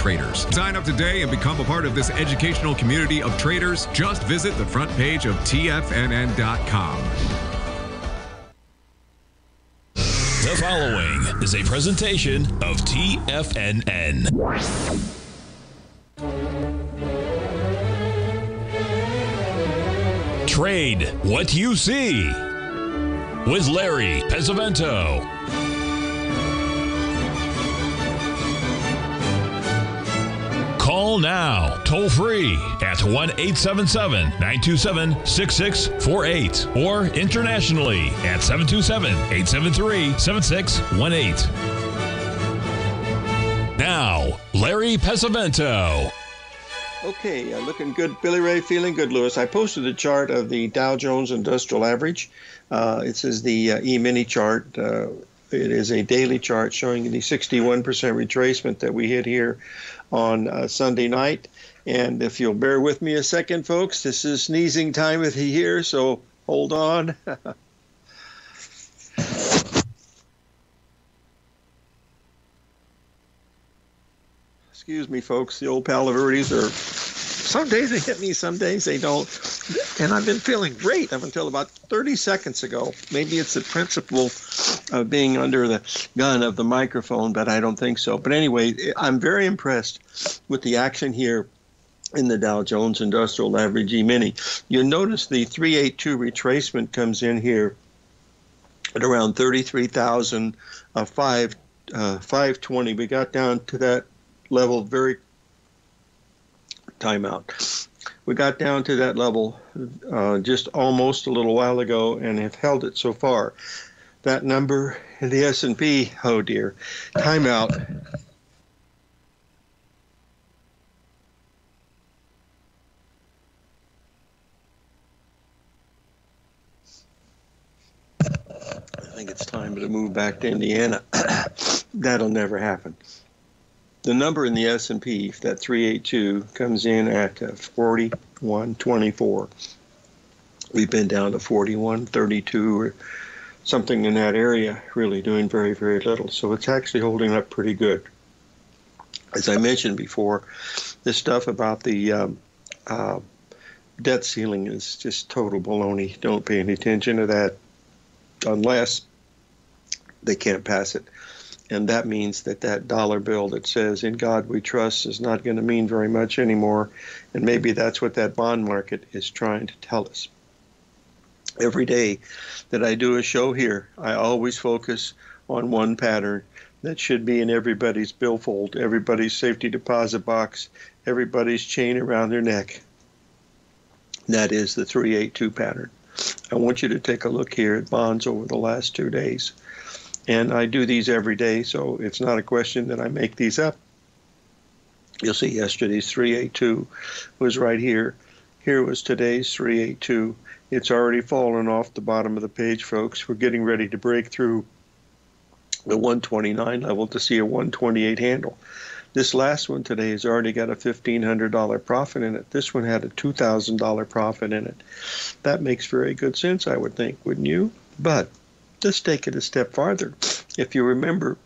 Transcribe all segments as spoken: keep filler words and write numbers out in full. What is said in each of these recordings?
traders. Sign up today and become a part of this educational community of traders. Just visit the front page of T F N N dot com. The following is a presentation of T F N N. Trade What You See with Larry Pesavento. Call now, toll free at one eight seven seven, nine two seven, six six four eight or internationally at seven two seven, eight seven three, seven six one eight. Now, Larry Pesavento. Okay, uh, looking good, Billy Ray, feeling good, Lewis. I posted a chart of the Dow Jones Industrial Average. Uh, this is the uh, E-mini chart. Uh, it is a daily chart showing the sixty-one percent retracement that we hit here on uh, Sunday night. And if you'll bear with me a second, folks, this is sneezing time with here, so hold on. Excuse me, folks, the old palaverdes are, some days they hit me, some days they don't. And I've been feeling great up until about thirty seconds ago. Maybe it's the principle of being under the gun of the microphone, but I don't think so. But anyway, I'm very impressed with the action here in the Dow Jones Industrial Average E-mini. You notice the three eighty-two retracement comes in here at around thirty-three thousand five twenty. We got down to that level very timeout. We got down to that level uh, just almost a little while ago and have held it so far. That number in the S and P, oh dear, timeout. I think it's time to move back to Indiana. That'll never happen. The number in the S and P, that three eighty-two, comes in at uh, forty-one twenty-four. We've been down to forty-one thirty-two or something in that area, really doing very, very little. So it's actually holding up pretty good. As I mentioned before, this stuff about the um, uh, debt ceiling is just total baloney. Don't pay any attention to that unless they can't pass it. And that means that that dollar bill that says, in God we trust, is not going to mean very much anymore. And maybe that's what that bond market is trying to tell us. Every day that I do a show here, I always focus on one pattern that should be in everybody's billfold, everybody's safety deposit box, everybody's chain around their neck. That is the three eighty-two pattern. I want you to take a look here at bonds over the last two days. And I do these every day, so it's not a question that I make these up. You'll see yesterday's three eighty-two was right here. Here was today's three eighty-two. It's already fallen off the bottom of the page, folks. We're getting ready to break through the one twenty-nine level to see a one twenty-eight handle. This last one today has already got a fifteen hundred dollar profit in it. This one had a two thousand dollar profit in it. That makes very good sense, I would think, wouldn't you? But let's take it a step farther. If you remember,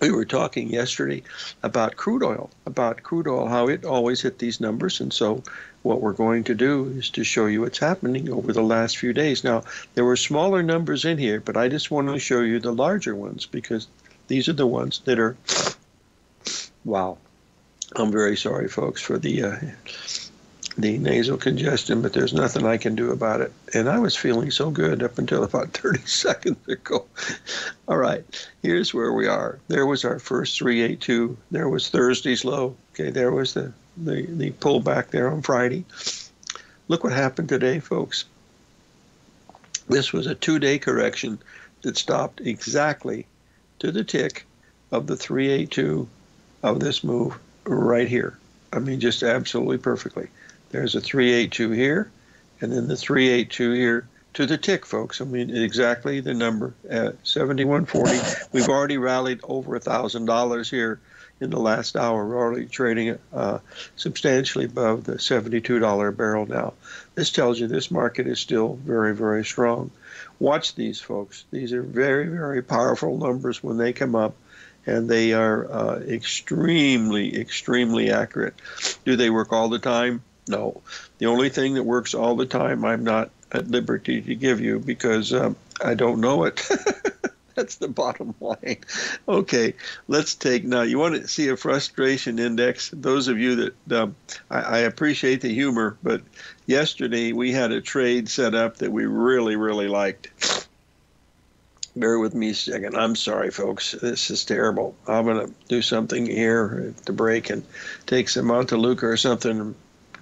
we were talking yesterday about crude oil, about crude oil, how it always hit these numbers. And so what we're going to do is to show you what's happening over the last few days. Now, there were smaller numbers in here, but I just want to show you the larger ones because these are the ones that are, wow. I'm very sorry, folks, for the uh, the nasal congestion, but there's nothing I can do about it. And I was feeling so good up until about thirty seconds ago. All right, here's where we are. There was our first three eighty-two. There was Thursday's low. Okay, there was the, the, the pullback there on Friday. Look what happened today, folks. This was a two-day correction that stopped exactly to the tick of the three eighty-two of this move right here. I mean, just absolutely perfectly. There's a three eighty-two here, and then the three eighty-two here to the tick, folks. I mean, exactly the number at seventy-one forty. We've already rallied over one thousand dollars here in the last hour. We're already trading uh, substantially above the seventy-two dollar a barrel now. This tells you this market is still very, very strong. Watch these, folks. These are very, very powerful numbers when they come up, and they are uh, extremely, extremely accurate. Do they work all the time? No. The only thing that works all the time, I'm not at liberty to give you because um, I don't know it. That's the bottom line. Okay, let's take now. You want to see a frustration index? Those of you that um, I, I appreciate the humor, but yesterday we had a trade set up that we really, really liked. Bear with me a second. I'm sorry, folks. This is terrible. I'm going to do something here at the break and take some Monteluca or something and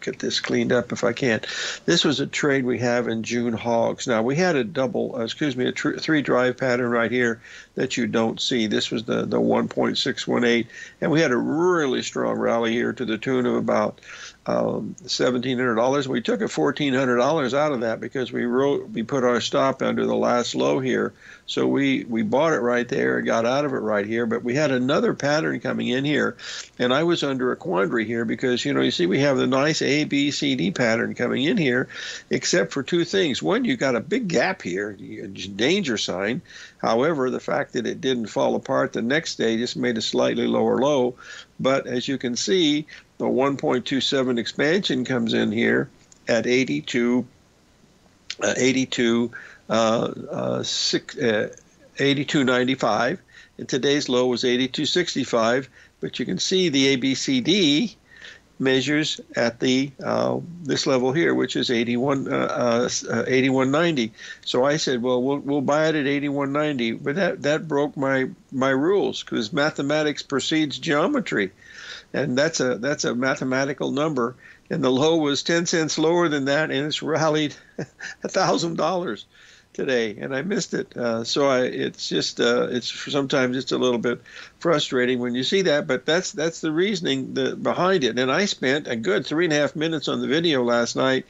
get this cleaned up if I can. This was a trade we have in June hogs. Now, we had a double, uh, excuse me, a tr three drive pattern right here that you don't see. This was the, the one point six one eight, and we had a really strong rally here to the tune of about um, seventeen hundred dollars. We took a fourteen hundred dollars out of that because we wrote, we put our stop under the last low here. So we, we bought it right there and got out of it right here. But we had another pattern coming in here. And I was under a quandary here because, you know, you see we have the nice A, B, C, D pattern coming in here, except for two things. One, you got a big gap here, a danger sign. However, the fact that it didn't fall apart the next day just made a slightly lower low. But as you can see, the one point two seven expansion comes in here at eighty-two ninety-five, and today's low was eighty-two sixty-five, but you can see the A B C D measures at the uh, this level here, which is eighty-one ninety. So I said, well, we'll we'll buy it at eighty-one ninety, but that that broke my my rules because mathematics precedes geometry, and that's a that's a mathematical number. And the low was ten cents lower than that, and it's rallied a thousand dollars today, and I missed it. Uh, so I, it's just uh, it's sometimes it's a little bit frustrating when you see that, but that's that's the reasoning the, behind it. And I spent a good three and a half minutes on the video last night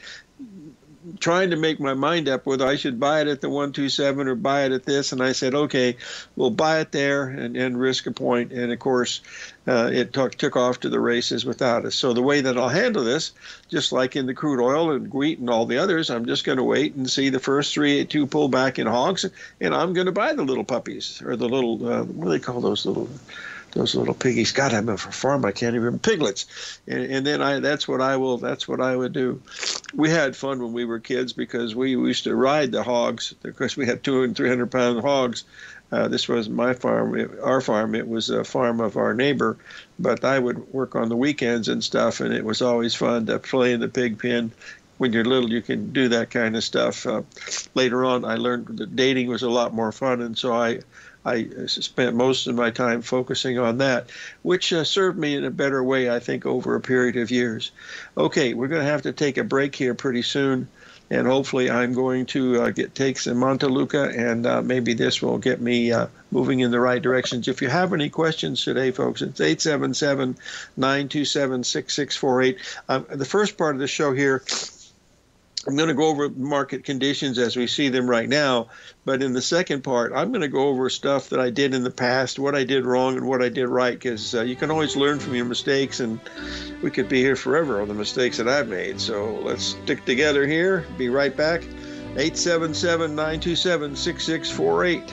trying to make my mind up whether I should buy it at the one twenty-seven or buy it at this. And I said, okay, we'll buy it there and, and risk a point. And of course, uh, it took off to the races without us. So the way that I'll handle this, just like in the crude oil and wheat and all the others, I'm just going to wait and see the first three eighty-two pull back in hogs. And I'm going to buy the little puppies or the little, uh, what do they call those little... Those little piggies. God, I'm a farm. I can't even piglets. And, and then I—that's what I will. That's what I would do. We had fun when we were kids because we used to ride the hogs. Of course, we had two and three hundred pound hogs. Uh, this was my farm, it, our farm. It was a farm of our neighbor, but I would work on the weekends and stuff, and it was always fun to play in the pig pen. When you're little, you can do that kind of stuff. Uh, later on, I learned that dating was a lot more fun, and so I. I spent most of my time focusing on that, which uh, served me in a better way, I think, over a period of years. Okay, we're going to have to take a break here pretty soon, and hopefully I'm going to uh, get take some Monteluca, and uh, maybe this will get me uh, moving in the right directions. If you have any questions today, folks, it's eight seven seven, nine two seven, six six four eight. Um, the first part of the show here, I'm going to go over market conditions as we see them right now. But in the second part, I'm going to go over stuff that I did in the past, what I did wrong and what I did right, because uh, you can always learn from your mistakes, and we could be here forever on the mistakes that I've made. So let's stick together here. Be right back. eight seven seven, nine two seven, six six four eight.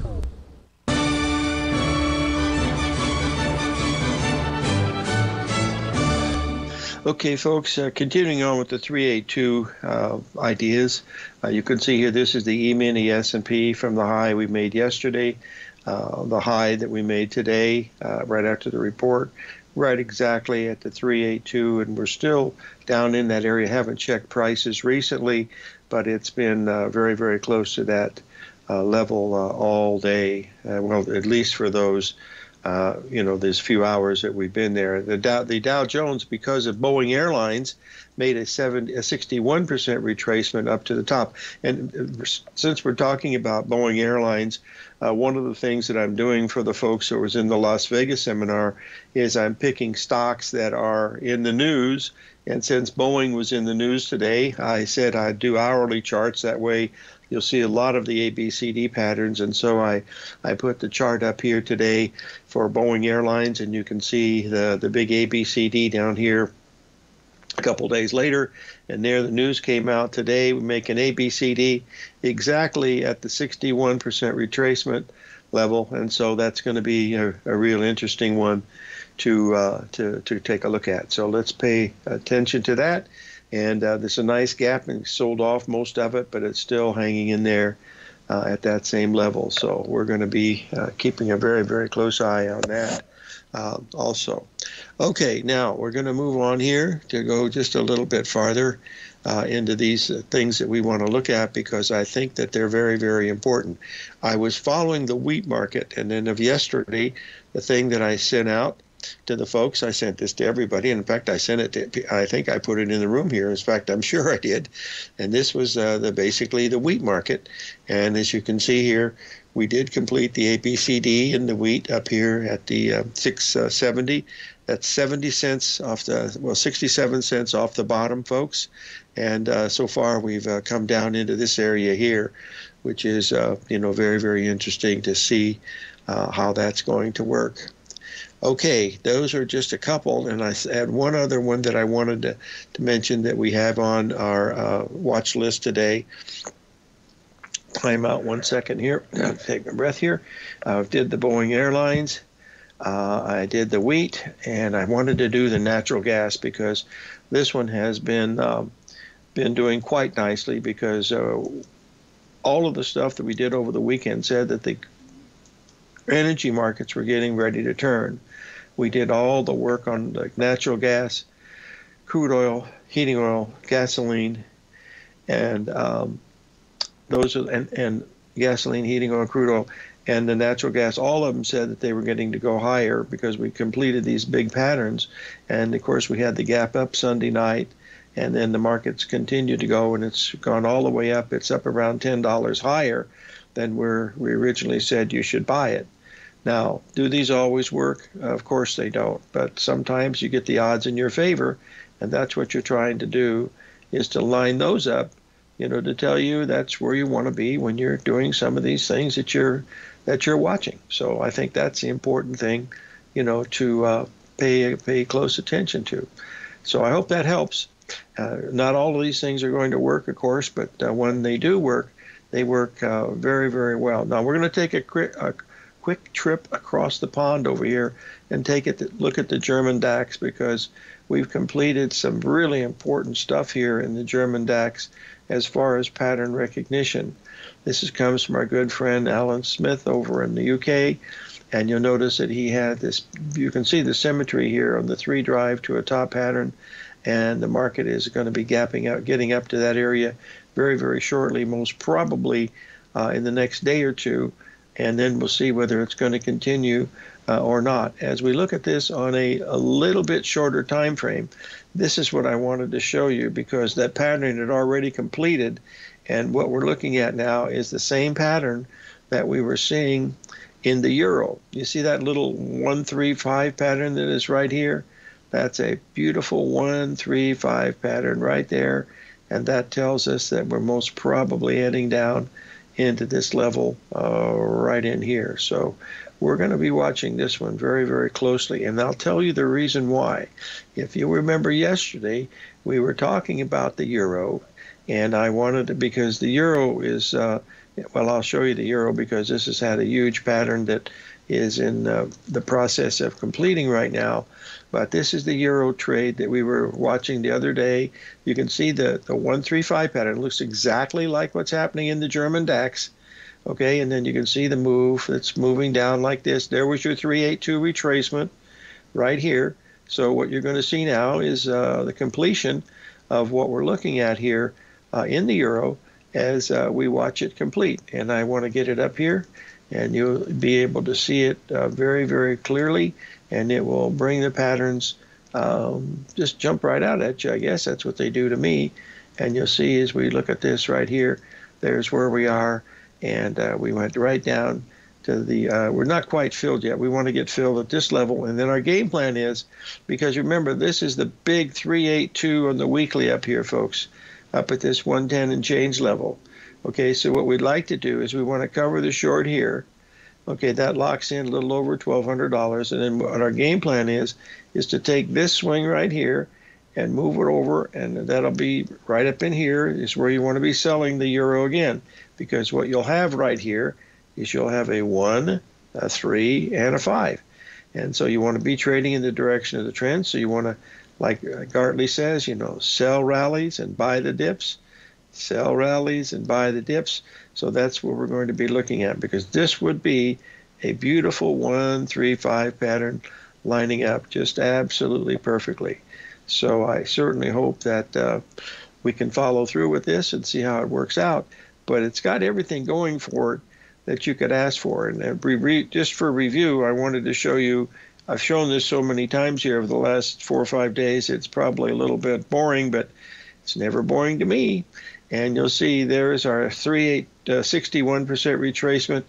Okay, folks, uh, continuing on with the three eighty-two uh, ideas. Uh, you can see here, this is the E-mini S and P from the high we made yesterday, uh, the high that we made today, uh, right after the report. Right exactly at the three eighty-two, and we're still down in that area. Haven't checked prices recently, but it's been uh, very, very close to that uh, level uh, all day. Uh, well, at least for those, uh, you know, these few hours that we've been there. The Dow, the Dow Jones, because of Boeing Airlines, made a sixty-one percent retracement up to the top. And since we're talking about Boeing Airlines, uh, one of the things that I'm doing for the folks who was in the Las Vegas seminar is I'm picking stocks that are in the news. And since Boeing was in the news today, I said I'd do hourly charts. That way you'll see a lot of the A B C D patterns. And so I, I put the chart up here today for Boeing Airlines, and you can see the, the big A B C D down here. A couple days later, and there the news came out today. We make an A B C D exactly at the sixty-one percent retracement level, and so that's going to be a, a real interesting one to uh, to to take a look at. So let's pay attention to that. And uh, there's a nice gap, and sold off most of it, but it's still hanging in there uh, at that same level. So we're going to be uh, keeping a very, very close eye on that. Uh, also. Okay, now we're going to move on here to go just a little bit farther uh, into these uh, things that we want to look at, because I think that they're very, very important. I was following the wheat market, and then of yesterday, the thing that I sent out to the folks, I sent this to everybody. And in fact, I sent it to, I think I put it in the room here. In fact, I'm sure I did. And this was uh, the basically the wheat market. And as you can see here, we did complete the A B C D in the wheat up here at the uh, six seventy. That's seventy cents off the, well, sixty-seven cents off the bottom, folks. And uh, so far we've uh, come down into this area here, which is, uh, you know, very, very interesting to see uh, how that's going to work. Okay, those are just a couple, and I had one other one that I wanted to, to mention that we have on our uh, watch list today. Time out one second here. Take my breath here. I uh, did the Boeing Airlines. Uh, I did the wheat, and I wanted to do the natural gas, because this one has been um, been doing quite nicely, because uh, all of the stuff that we did over the weekend said that the energy markets were getting ready to turn. We did all the work on like natural gas, crude oil, heating oil, gasoline, and um, those are, and, and gasoline, heating oil, crude oil, and the natural gas. All of them said that they were getting to go higher because we completed these big patterns. And of course, we had the gap up Sunday night, and then the markets continued to go, and it's gone all the way up. It's up around ten dollars higher than where we originally said you should buy it. Now, do these always work? Of course they don't, but sometimes you get the odds in your favor, and that's what you're trying to do, is to line those up, you know, to tell you that's where you want to be when you're doing some of these things that you're that you're watching. So I think that's the important thing, you know, to uh, pay pay close attention to. So I hope that helps. Uh, not all of these things are going to work, of course, but uh, when they do work, they work uh, very, very well. Now we're going to take a quick. quick trip across the pond over here and take it to look at the German DAX, because we've completed some really important stuff here in the German DAX as far as pattern recognition. This is, comes from our good friend Alan Smith over in the U K, and you'll notice that he had this, you can see the symmetry here on the three drive to a top pattern, and the market is going to be gapping out, getting up to that area very, very shortly, most probably uh, in the next day or two. And then we'll see whether it's going to continue uh, or not. As we look at this on a, a little bit shorter time frame, this is what I wanted to show you, because that pattern had already completed. And what we're looking at now is the same pattern that we were seeing in the euro. You see that little one three five pattern that is right here? That's a beautiful one three five pattern right there. And that tells us that we're most probably heading down into this level uh, right in here. So we're going to be watching this one very, very closely, and I'll tell you the reason why. If you remember yesterday, we were talking about the euro, and I wanted to, because the euro is, uh, well, I'll show you the euro because this has had a huge pattern that is in uh, the process of completing right now. But this is the euro trade that we were watching the other day. You can see the, the one three five pattern. It looks exactly like what's happening in the German DAX. Okay, and then you can see the move that's moving down like this. There was your three eight two retracement right here. So what you're going to see now is uh, the completion of what we're looking at here uh, in the euro as uh, we watch it complete. And I want to get it up here, and you'll be able to see it uh, very, very clearly. And it will bring the patterns, um, just jump right out at you, I guess. That's what they do to me. And you'll see as we look at this right here, there's where we are. And uh, we went right down to the, uh, we're not quite filled yet. We want to get filled at this level. And then our game plan is, because remember, this is the big three eight two on the weekly up here, folks, up at this one ten and change level. Okay, so what we'd like to do is we want to cover the short here. Okay, that locks in a little over twelve hundred dollars. And then what our game plan is, is to take this swing right here and move it over, and that'll be right up in here is where you want to be selling the euro again, because what you'll have right here is you'll have a one, a three, and a five. And so you want to be trading in the direction of the trend. So you want to, like Gartley says, you know, sell rallies and buy the dips. Sell rallies and buy the dips. So that's what we're going to be looking at, because this would be a beautiful one three five pattern lining up just absolutely perfectly. So I certainly hope that uh, we can follow through with this and see how it works out. But it's got everything going for it that you could ask for. And re just for review, I wanted to show you, I've shown this so many times here over the last four or five days, it's probably a little bit boring, but it's never boring to me. And you'll see there is our three eight, uh, sixty-one percent retracement.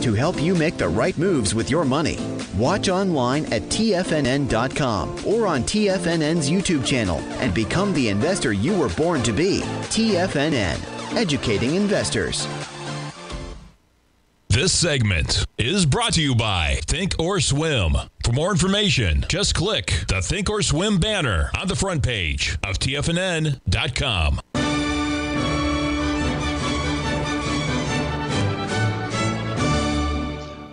to help you make the right moves with your money. Watch online at T F N N dot com or on T F N N's YouTube channel and become the investor you were born to be. T F N N, educating investors. This segment is brought to you by Thinkorswim. For more information, just click the Thinkorswim banner on the front page of T F N N dot com.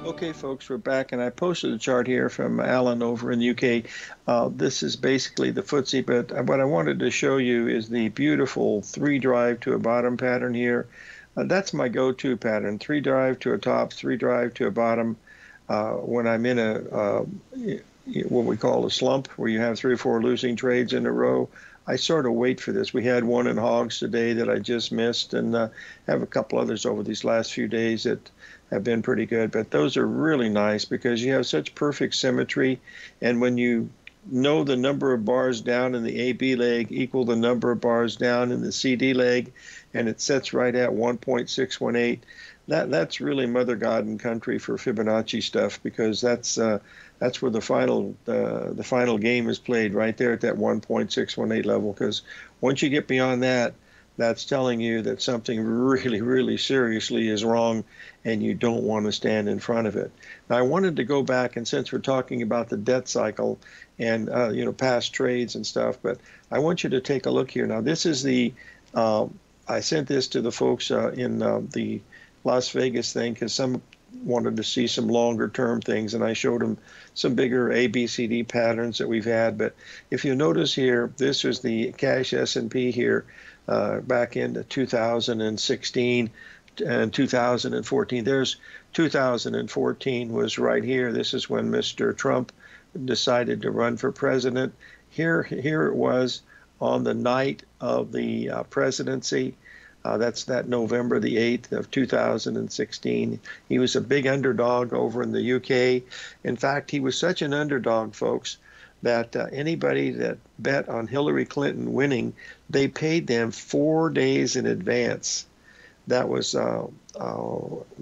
Okay, folks, we're back, and I posted a chart here from Alan over in the U K. Uh, this is basically the footsie, but what I wanted to show you is the beautiful three drive to a bottom pattern here. Uh, that's my go-to pattern, three drive to a top, three drive to a bottom. Uh, when I'm in a uh, what we call a slump, where you have three or four losing trades in a row, I sort of wait for this. We had one in hogs today that I just missed, and uh, have a couple others over these last few days that have been pretty good. But those are really nice because you have such perfect symmetry, and when you know the number of bars down in the A B leg equal the number of bars down in the C D leg, and it sets right at one point six one eight. That that's really mother god and country for Fibonacci stuff, because that's uh, that's where the final uh, the final game is played, right there at that one point six one eight level. Because once you get beyond that, that's telling you that something really, really seriously is wrong, and you don't want to stand in front of it. Now, I wanted to go back, and since we're talking about the debt cycle and uh, you know, past trades and stuff, but I want you to take a look here. Now, this is the uh, I sent this to the folks uh, in uh, the Las Vegas thing, because some wanted to see some longer term things, and I showed them some bigger A B C D patterns that we've had. But if you notice here, this is the cash S and P here uh, back into two thousand sixteen and two thousand fourteen. There's two thousand fourteen was right here. This is when Mister Trump decided to run for president. Here, here it was on the night of the uh, presidency. Uh, that's that November the eighth of two thousand sixteen. He was a big underdog over in the U K. In fact, he was such an underdog, folks, that uh, anybody that bet on Hillary Clinton winning, they paid them four days in advance. That was uh, uh,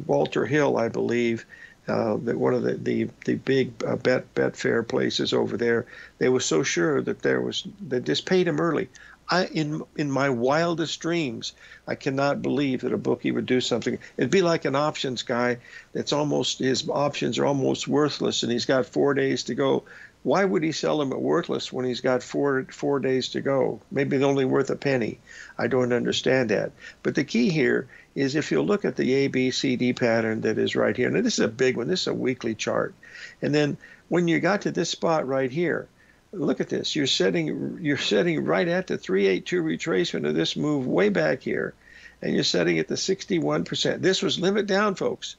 Walter Hill, I believe, uh, that one of the the, the big uh, bet Betfair places over there. They were so sure that there was they just paid him early. I, in in my wildest dreams, I cannot believe that a bookie would do something. It'd be like an options guy that's almost, his options are almost worthless, and he's got four days to go. Why would he sell them at worthless when he's got four four days to go? Maybe they're only worth a penny. I don't understand that. But the key here is, if you look at the A B C D pattern that is right here, and this is a big one. This is a weekly chart. And then when you got to this spot right here, look at this. You're setting, you're setting right at the three eighty-two retracement of this move way back here, and you're setting at the sixty-one percent. This was limit down, folks.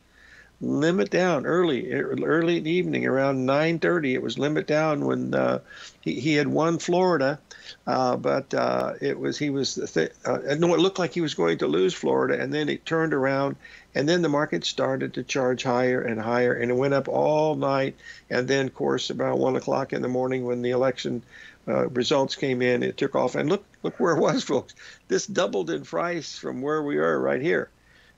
Limit down early, early in the evening, around nine thirty. It was limit down when uh, he he had won Florida, uh, but uh, it was he was th uh, no, it looked like he was going to lose Florida, and then it turned around, and then the market started to charge higher and higher, and it went up all night, and then, of course, about one o'clock in the morning when the election Uh, results came in, it took off, and look, look where it was, folks. This doubled in price from where we are right here.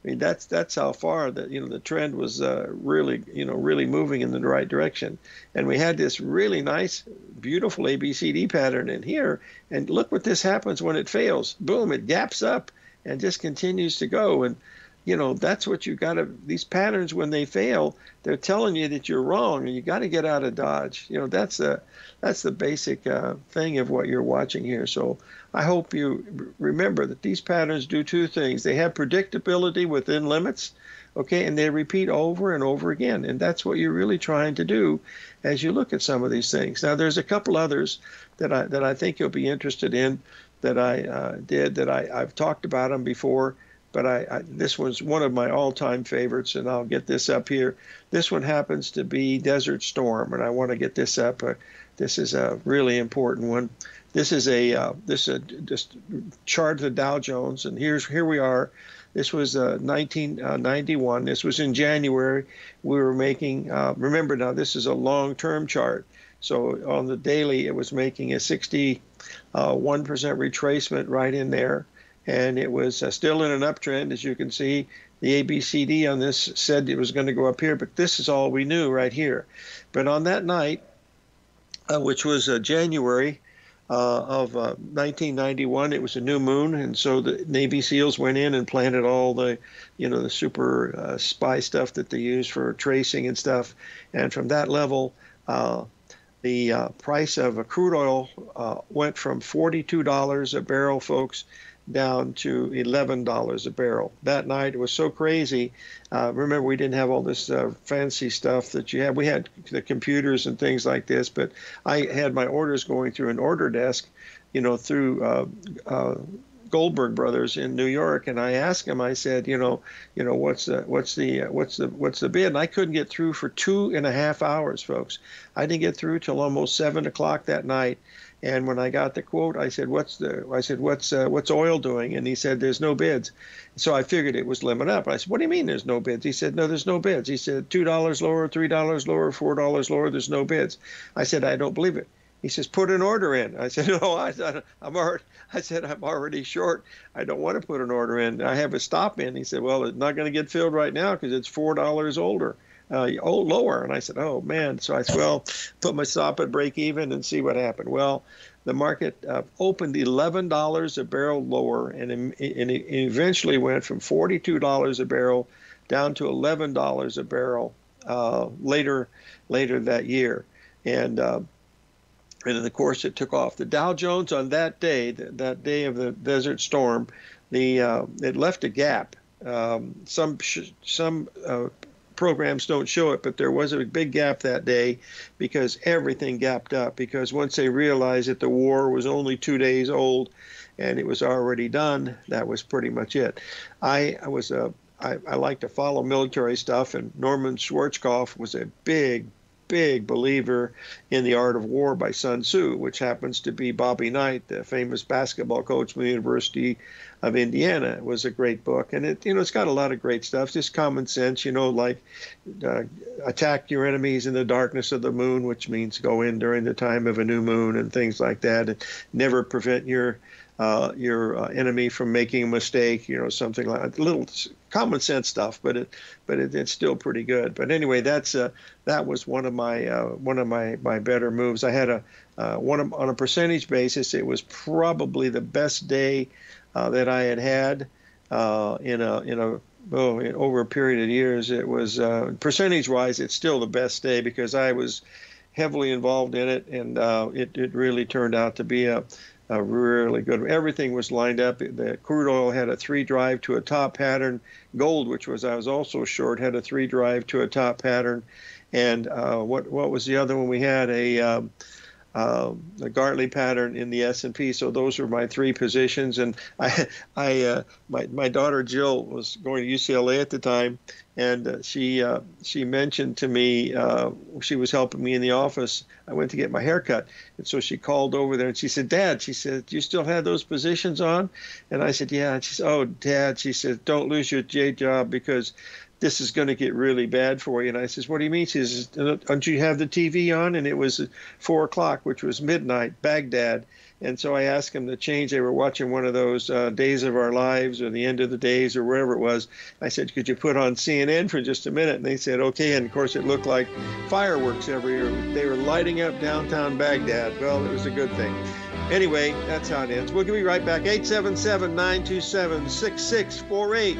I mean, that's that's how far that you know the trend was uh, really you know really moving in the right direction, and we had this really nice, beautiful A B C D pattern in here. And look what this happens when it fails. Boom! It gaps up and just continues to go. And you know, that's what you got to, these patterns, when they fail, they're telling you that you're wrong, and you got to get out of Dodge. You know, that's a, that's the basic uh, thing of what you're watching here. So I hope you remember that these patterns do two things. They have predictability within limits, okay, and they repeat over and over again. And that's what you're really trying to do as you look at some of these things. Now, there's a couple others that I, that I think you'll be interested in that I uh, did, that I, I've talked about them before. But I, I, this was one of my all-time favorites, and I'll get this up here. This one happens to be Desert Storm, and I want to get this up. Uh, this is a really important one. This is a uh, this is a, just chart of the Dow Jones, and here's here we are. This was uh, nineteen ninety-one. This was in January. We were making. Uh, remember now, this is a long-term chart. So on the daily, it was making a sixty-one percent retracement right in there. And it was uh, still in an uptrend, as you can see. The A B C D on this said it was going to go up here, but this is all we knew right here. But on that night, uh, which was uh, January uh, of uh, nineteen ninety-one, it was a new moon, and so the Navy SEALs went in and planted all the, you know, the super uh, spy stuff that they use for tracing and stuff. And from that level, uh, the uh, price of a crude oil uh, went from forty-two dollars a barrel, folks, down to eleven dollars a barrel. That night, it was so crazy. Uh, remember, we didn't have all this uh, fancy stuff that you have. We had the computers and things like this, but I had my orders going through an order desk, you know, through uh, uh, Goldberg Brothers in New York, and I asked him. I said, you know, you know, what's the, what's the, what's the, what's the bid? And I couldn't get through for two and a half hours, folks. I didn't get through till almost seven o'clock that night. And when I got the quote, I said, "What's the?" I said, "What's uh, what's oil doing?" And he said, "There's no bids." So I figured it was limit up. I said, "What do you mean there's no bids?" He said, "No, there's no bids." He said, two dollars lower, three dollars lower, four dollars lower. There's no bids. I said, "I don't believe it." He says, put an order in. I said, no, I, I'm already, I said, I'm already short. I don't want to put an order in. I have a stop in. He said, well, it's not going to get filled right now because it's four dollars older, uh, oh, lower. And I said, oh, man. So I said, well, put my stop at break even and see what happened. Well, the market uh, opened eleven dollars a barrel lower, and, and it eventually went from forty-two dollars a barrel down to eleven dollars a barrel uh, later later that year. And uh, And of course, it took off. The Dow Jones on that day, that day of the Desert Storm, the uh, it left a gap. Um, some sh some uh, programs don't show it, but there was a big gap that day because everything gapped up. Because once they realized that the war was only two days old, and it was already done, that was pretty much it. I, I was a I, I like to follow military stuff, and Norman Schwarzkopf was a big. big believer in The Art of War by Sun Tzu, which happens to be Bobby Knight, the famous basketball coach from the University of Indiana. It was a great book, and it you know it's got a lot of great stuff, just common sense, you know, like uh, attack your enemies in the darkness of the moon, which means go in during the time of a new moon and things like that, and never prevent your uh, your uh, enemy from making a mistake, you know, something like that. Little common sense stuff, but it, but it, it's still pretty good. But anyway, that's uh, that was one of my uh, one of my my better moves. I had a uh, one of, on a percentage basis, it was probably the best day uh, that I had had uh, in a in a oh in, over a period of years. It was uh, percentage wise, it's still the best day because I was heavily involved in it, and uh, it it really turned out to be a Uh, really good. Everything was lined up. The crude oil had a three drive to a top pattern. Gold, which was I was also short, had a three drive to a top pattern. And uh, what what was the other one? We had a um, uh, a Gartley pattern in the S and P. So those were my three positions. And I I uh, my my daughter Jill was going to U C L A at the time, and uh, she uh, she mentioned to me uh, she was helping me in the office. I went to get my hair cut, and so she called over there and she said, "Dad," she said, "you still have those positions on?" And I said, "Yeah." And she said, "Oh, Dad," she said, "don't lose your day job because this is going to get really bad for you." And I says, "What do you mean?" She says, "Don't you have the T V on?" And it was four o'clock, which was midnight, Baghdad. And so I asked them to change. They were watching one of those uh, Days of Our Lives or The End of the Days or wherever it was. I said, "Could you put on C N N for just a minute?" And they said, "Okay." And, of course, it looked like fireworks everywhere. They were lighting up downtown Baghdad. Well, it was a good thing. Anyway, that's how it ends. We'll be right back. eight seven seven, nine two seven, six six four eight.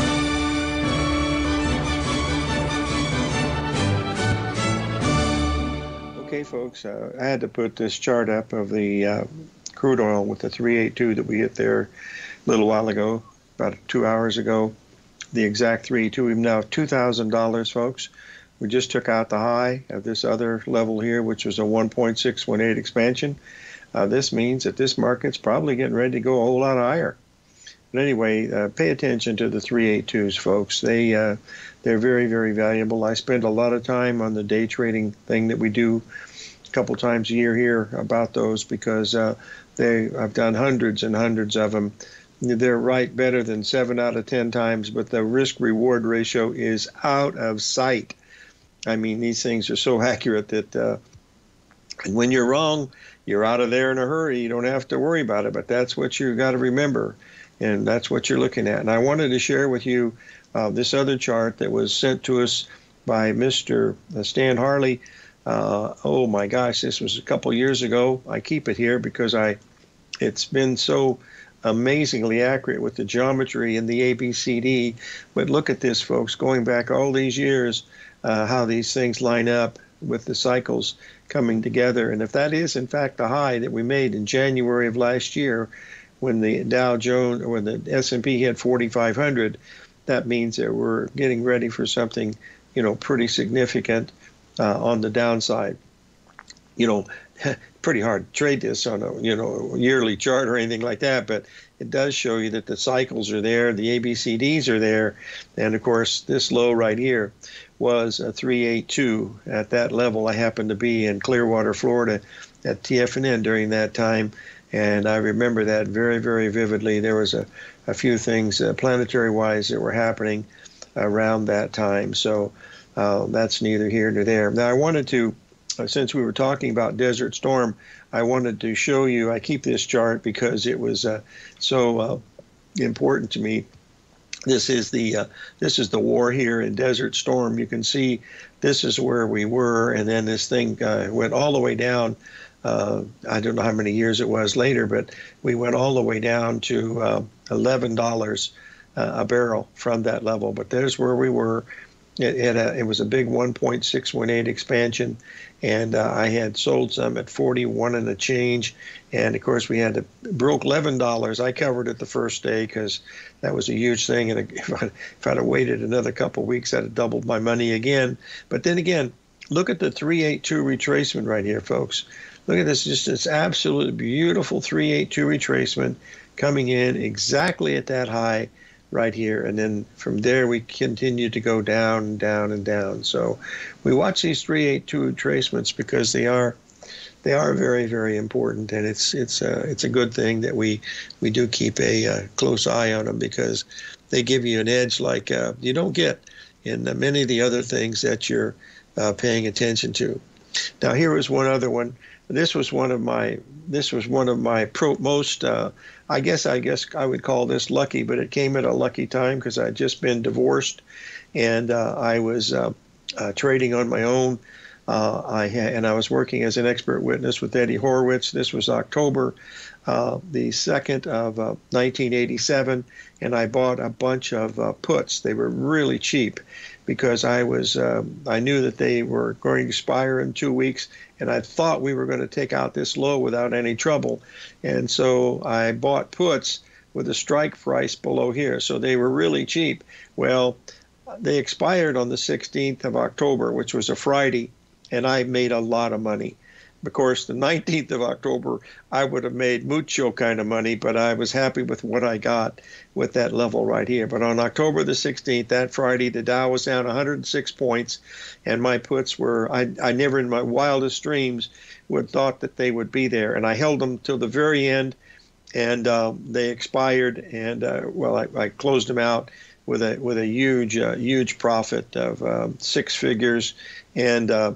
Okay, folks, uh, I had to put this chart up of the Uh, crude oil with the three eighty-two that we hit there a little while ago, about two hours ago, the exact three eighty-two. We're now two thousand dollars, folks. We just took out the high of this other level here, which was a one point six one eight expansion. Uh, this means that this market's probably getting ready to go a whole lot higher. But anyway, uh, pay attention to the three eighty-twos, folks. They, uh, they're very, very valuable. I spend a lot of time on the day trading thing that we do a couple times a year here about those, because uh, They, I've done hundreds and hundreds of them. They're right better than seven out of ten times, but the risk-reward ratio is out of sight. I mean, these things are so accurate that uh, when you're wrong, you're out of there in a hurry. You don't have to worry about it, but that's what you've got to remember, and that's what you're looking at. And I wanted to share with you uh, this other chart that was sent to us by Mister Stan Harley. Uh, oh, my gosh, this was a couple years ago. I keep it here because I it's been so amazingly accurate with the geometry and the A B C D. But look at this, folks, going back all these years, uh, how these things line up with the cycles coming together. And if that is, in fact, the high that we made in January of last year when the Dow Jones or the S and P hit forty-five hundred, that means that we're getting ready for something, you know, pretty significant. Uh, on the downside, you know, pretty hard to trade this on a, you know, yearly chart or anything like that, but it does show you that the cycles are there, the A B C Ds are there, and of course this low right here was a three eighty-two. At that level, I happened to be in Clearwater, Florida, at T F N N during that time, and I remember that very, very vividly. There was a, a few things uh, planetary-wise that were happening around that time, so. Uh, that's neither here nor there. Now, I wanted to, uh, since we were talking about Desert Storm, I wanted to show you, I keep this chart because it was uh, so uh, important to me. This is the uh, this is the war here in Desert Storm. You can see this is where we were, and then this thing uh, went all the way down. Uh, I don't know how many years it was later, but we went all the way down to uh, eleven dollars uh, a barrel from that level. But there's where we were. It, it, uh, it was a big one point six one eight expansion, and uh, I had sold some at forty-one and a change. And, of course, we had to broke eleven dollars. I covered it the first day because that was a huge thing. And if, I, if I'd have waited another couple of weeks, I'd have doubled my money again. But then again, look at the three eighty-two retracement right here, folks. Look at this, just this absolutely beautiful three eighty-two retracement coming in exactly at that high right here, and then from there we continue to go down and down and down. So we watch these three eighty-two retracements because they are they are very, very important, and it's it's a, it's a good thing that we we do keep a uh, close eye on them, because they give you an edge like uh, you don't get in the, many of the other things that you're uh, paying attention to. Now here is one other one. This was one of my this was one of my pro, most uh, I guess I guess I would call this lucky, but it came at a lucky time because I had just been divorced, and uh, I was uh, uh, trading on my own. Uh, I ha and I was working as an expert witness with Eddie Horowitz. This was October uh, the second of uh, nineteen eighty-seven, and I bought a bunch of uh, puts. They were really cheap because I was um, I knew that they were going to expire in two weeks, and I thought we were going to take out this low without any trouble, and so I bought puts with a strike price below here. So they were really cheap. Well, they expired on the sixteenth of October, which was a Friday. And I made a lot of money. Of course, the nineteenth of October, I would have made mucho kind of money, but I was happy with what I got with that level right here. But on October the sixteenth, that Friday, the Dow was down one hundred six points, and my puts were, I, I never in my wildest dreams would thought that they would be there. And I held them till the very end, and uh, they expired, and, uh, well, I, I closed them out with a, with a huge, uh, huge profit of uh, six figures, and uh,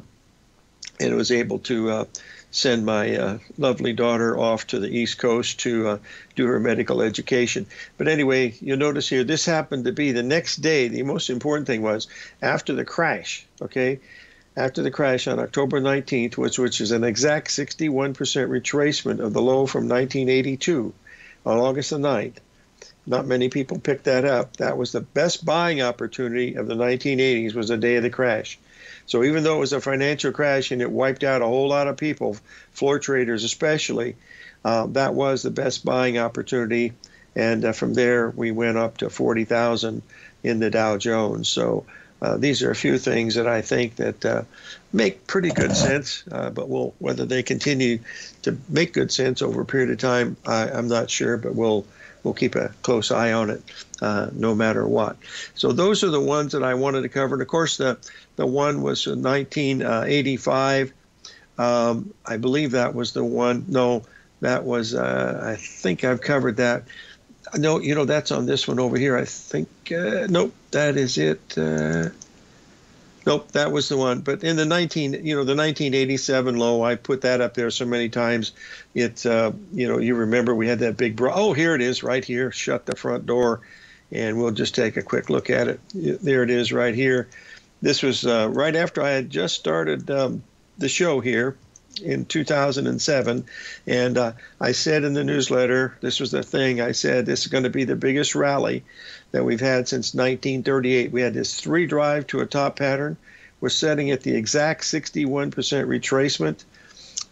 and was able to uh, send my uh, lovely daughter off to the East Coast to uh, do her medical education. But anyway, you'll notice here, this happened to be the next day. The most important thing was after the crash, okay? After the crash on October nineteenth, which, which is an exact sixty-one percent retracement of the low from nineteen eighty-two on August the ninth. Not many people picked that up. That was the best buying opportunity of the nineteen eighties, was the day of the crash. So even though it was a financial crash and it wiped out a whole lot of people, floor traders especially, uh, that was the best buying opportunity. And uh, from there, we went up to forty thousand in the Dow Jones. So uh, these are a few things that I think that uh, make pretty good sense. Uh, but we'll, whether they continue to make good sense over a period of time, I, I'm not sure, but we'll We'll keep a close eye on it uh, no matter what. So those are the ones that I wanted to cover. And, of course, the, the one was in nineteen eighty-five. Um, I believe that was the one. No, that was uh, – I think I've covered that. No, you know, that's on this one over here. I think uh, – nope, that is it. Uh, nope, that was the one. But in the nineteen – you know, the nineteen eighty-seven low, I put that up there so many times. It's, uh, you know, you remember we had that big bra. Oh, here it is right here. Shut the front door. And we'll just take a quick look at it. There it is right here. This was uh, right after I had just started um, the show here in two thousand seven. And uh, I said in the newsletter, this was the thing I said, this is going to be the biggest rally that we've had since nineteen thirty-eight. We had this three drive to a top pattern. We're setting at the exact sixty-one percent retracement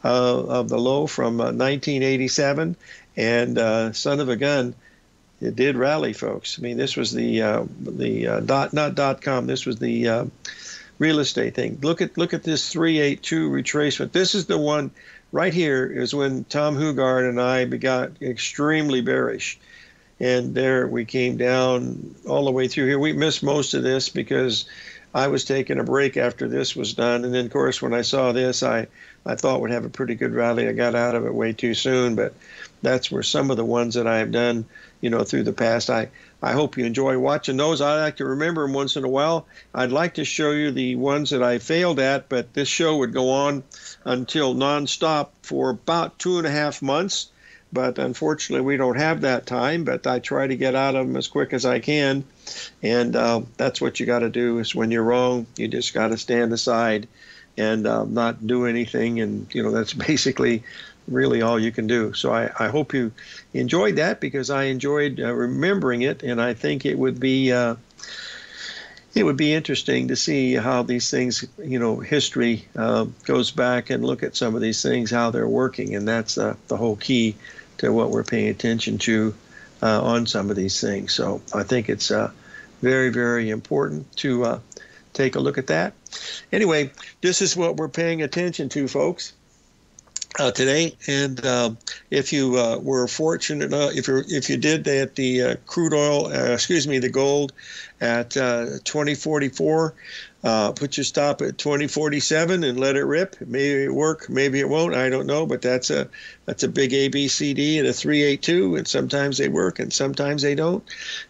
Uh, of the low from uh, nineteen eighty-seven, and uh, son of a gun, it did rally, folks. I mean, this was the uh, the uh, dot not dot com. This was the uh, real estate thing. Look at look at this three eighty-two retracement. This is the one right here. Is when Tom Hugard and I got extremely bearish, and there we came down all the way through here. We missed most of this because I was taking a break after this was done, and then, of course, when I saw this, I I thought would have a pretty good rally. I got out of it way too soon, but that's where some of the ones that I have done, you know, through the past. I, I hope you enjoy watching those. I like to remember them once in a while. I'd like to show you the ones that I failed at, but this show would go on until nonstop for about two and a half months. But unfortunately, we don't have that time, but I try to get out of them as quick as I can. And uh, that's what you got to do is when you're wrong, you just got to stand aside and uh, not do anything. And, you know, that's basically really all you can do. So I, I hope you enjoyed that, because I enjoyed uh, remembering it. And I think it would be uh, it would be interesting to see how these things, you know, history uh, goes back and look at some of these things, how they're working. And that's uh, the whole key to what we're paying attention to uh, on some of these things. So I think it's uh, very, very important to uh, take a look at that. Anyway, this is what we're paying attention to, folks, uh, today. And uh, if you uh, were fortunate, uh, if you if you did that, the uh, crude oil, uh, excuse me, the gold at uh, twenty forty-four, uh, put your stop at twenty forty-seven and let it rip. Maybe it work, maybe it won't. I don't know, but that's a that's a big A B C D and a three eighty-two. And sometimes they work, and sometimes they don't.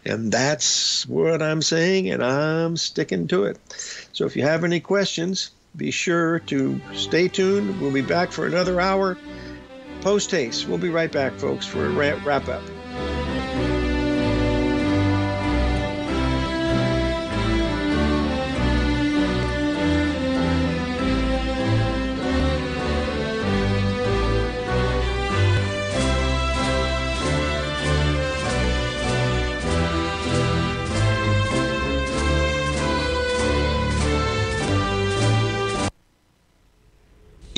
And that's what I'm saying, and I'm sticking to it. So if you have any questions, be sure to stay tuned. We'll be back for another hour post haste. We'll be right back, folks, for a wrap up.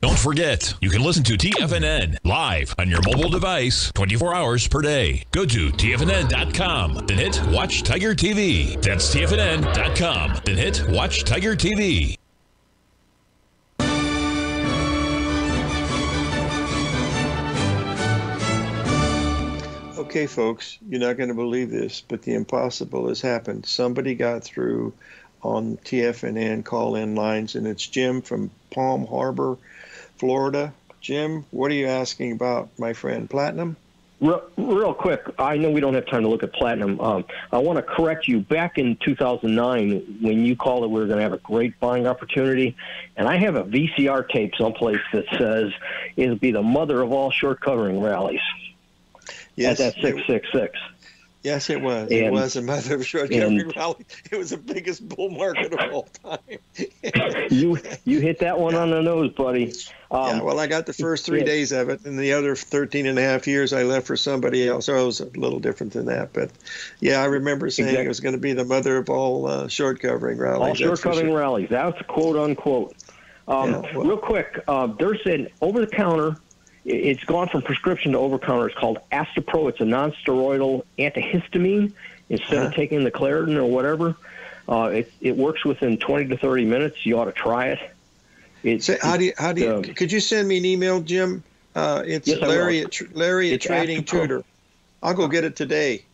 Don't forget, you can listen to T F N N live on your mobile device twenty-four hours per day. Go to T F N N dot com, then hit Watch Tiger T V. That's T F N N dot com, then hit Watch Tiger T V. Okay, folks, you're not going to believe this, but the impossible has happened. Somebody got through on T F N N call-in lines, and it's Jim from Palm Harbor, Florida. Jim, what are you asking about, my friend? Platinum? Real, real quick, I know we don't have time to look at platinum. Um, I want to correct you. Back in two thousand nine, when you called it, we were going to have a great buying opportunity, and I have a V C R tape someplace that says it'll be the mother of all short covering rallies. Yes, at that six six six. Yes, it was. And, it was a mother of short covering rally. It was the biggest bull market of all time. you you hit that one yeah. on the nose, buddy. Um, yeah, well, I got the first three yeah. days of it, and the other thirteen and a half years I left for somebody else. So I was a little different than that. But, yeah, I remember saying exactly. It was going to be the mother of all uh, short covering rallies. All short covering sure. rallies. That's quote, unquote. Um, yeah, well, real quick, uh, there's an over-the-counter. It's gone from prescription to over-counter. It's called Astapro. It's a non-steroidal antihistamine. Instead huh? of taking the Claritin or whatever, uh, it, it works within twenty to thirty minutes. You ought to try it. It's, so how do you, how do you, um, could you send me an email, Jim? Uh, it's yes, Larry at, Larry at Trading Tutor. I'll go get it today.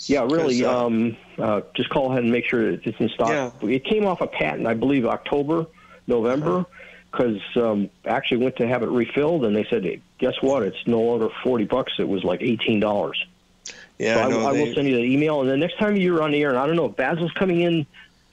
Yeah, really. Uh, um, uh, just call ahead and make sure it's in stock. Yeah. It came off a patent, I believe, October, November. Uh-huh. Because um, actually went to have it refilled, and they said, hey, guess what? It's no longer forty bucks. It was like eighteen dollars. Yeah, so I, no, I they... will send you the email. And the next time you're on the air, and I don't know if Basil's coming in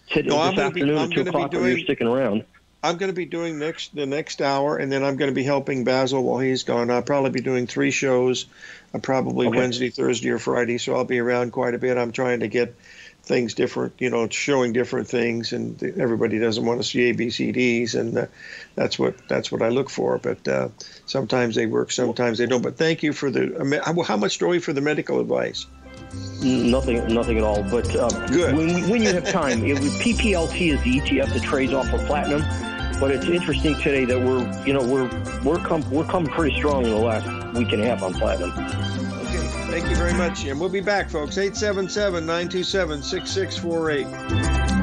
today, no, this afternoon be, at two o'clock, doing... or you're sticking around. I'm going to be doing next the next hour, and then I'm going to be helping Basil while he's gone. I'll probably be doing three shows, uh, probably okay. Wednesday, Thursday, or Friday, so I'll be around quite a bit. I'm trying to get things different, you know, showing different things, and everybody doesn't want to see A B C Ds, and uh, that's what that's what I look for. But uh, sometimes they work, sometimes they don't. But thank you for the – how much do we for the medical advice? Nothing, nothing at all. But uh, Good. When, when you have time, it, P P L T is the E T F that trades off of platinum. But it's interesting today that we're, you know, we're we're come we're coming pretty strong in the last week and a half on platinum. Okay, thank you very much, Jim. We'll be back, folks. eight seven seven, nine two seven, six six four eight.